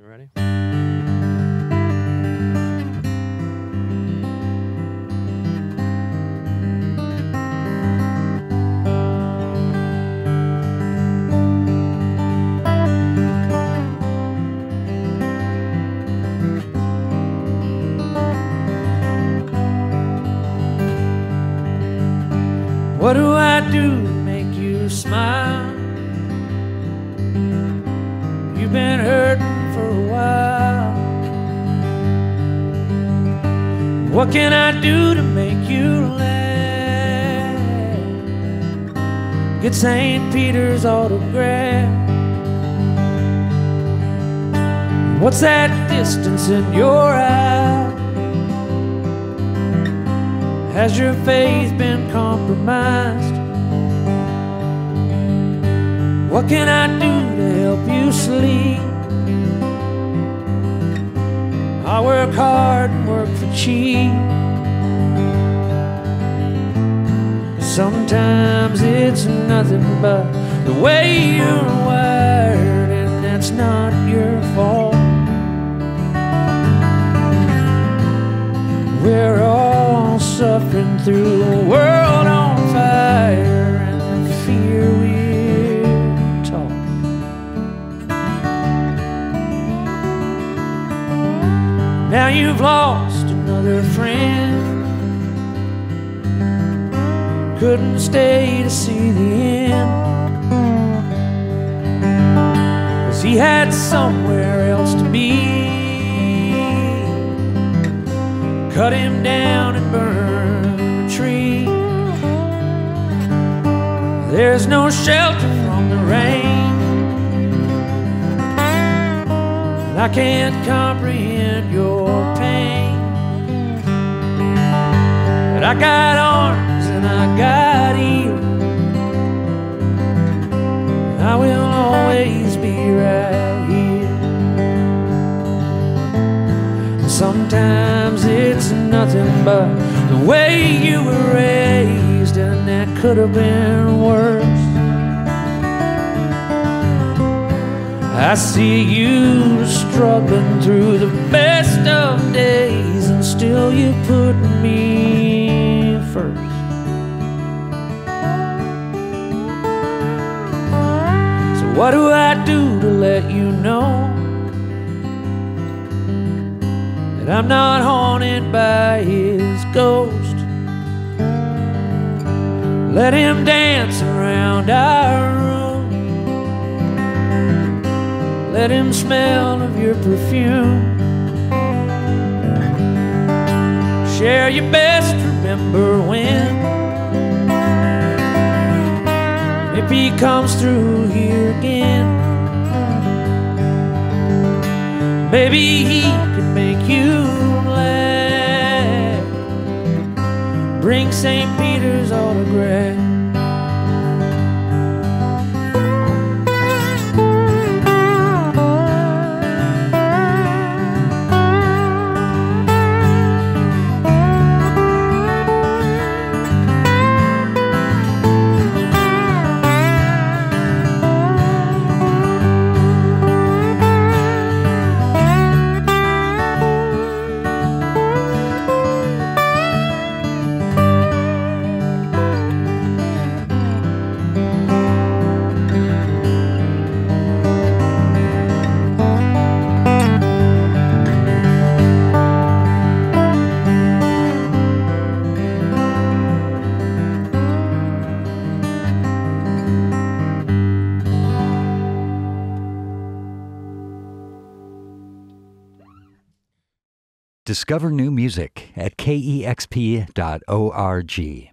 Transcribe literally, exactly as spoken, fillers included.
You ready? What do I do to make you smile? You've been hurting for a while. What can I do to make you laugh? Get Saint Peter's autograph. What's that distance in your eye? Has your faith been compromised? What can I do to help you sleep? I work hard and work for cheap. Sometimes it's nothing but the way you're wired, and that's not your fault. We're all suffering through a world on fire and the fear we're taught. Now you've lost another friend, couldn't stay to see the end, 'cause he had somewhere else to be. Cut him down and burn a tree. There's no shelter from the rain, and I can't comprehend your pain. But I got arms and I got ears, and I will always be right here. And sometimes it's nothing but the way you were raised, and that could have been worse. I see you struggling through the best of days, and still you put me first. So what do I do to let you know I'm not haunted by his ghost? Let him dance around our room, let him smell of your perfume. Share your best, remember when. If he comes through here again, maybe he could make you laugh. Bring Saint Peter's autograph. Discover new music at K E X P dot org.